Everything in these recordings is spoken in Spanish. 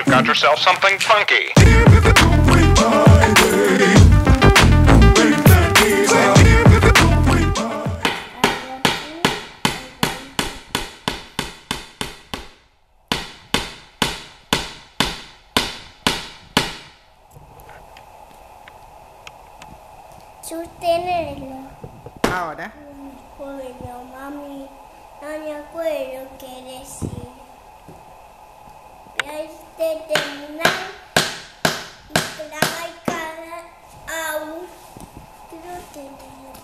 you've got yourself something funky. Ahora. No me acuerdo, mami. No me acuerdo qué decir. Ya este terminal y trae cada agua. Creo que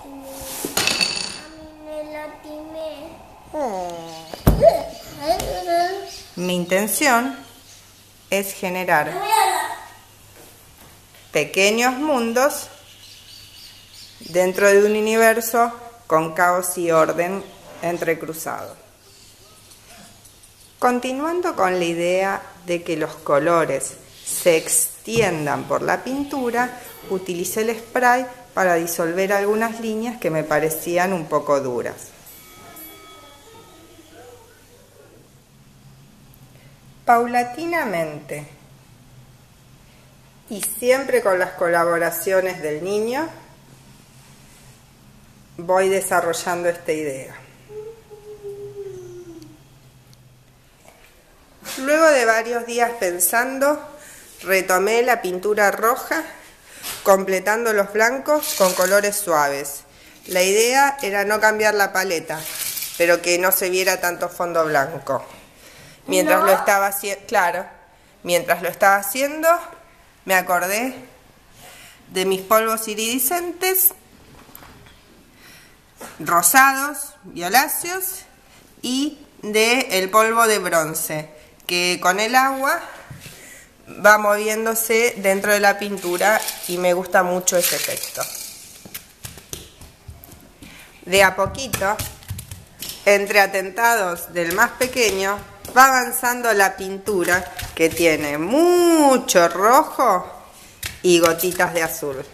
me latimé. A mí me latimé. Mi intención es generar pequeños mundos dentro de un universo con caos y orden entrecruzado. Continuando con la idea de que los colores se extiendan por la pintura, utilicé el spray para disolver algunas líneas que me parecían un poco duras. Paulatinamente, y siempre con las colaboraciones del niño, voy desarrollando esta idea. Luego de varios días pensando, retomé la pintura roja, completando los blancos con colores suaves. La idea era no cambiar la paleta, pero que no se viera tanto fondo blanco. Mientras lo estaba haciendo, me acordé de mis polvos iridiscentes, rosados, violáceos, y del polvo de bronce, que con el agua va moviéndose dentro de la pintura y me gusta mucho ese efecto. De a poquito, entre atentados del más pequeño, va avanzando la pintura, que tiene mucho rojo y gotitas de azul.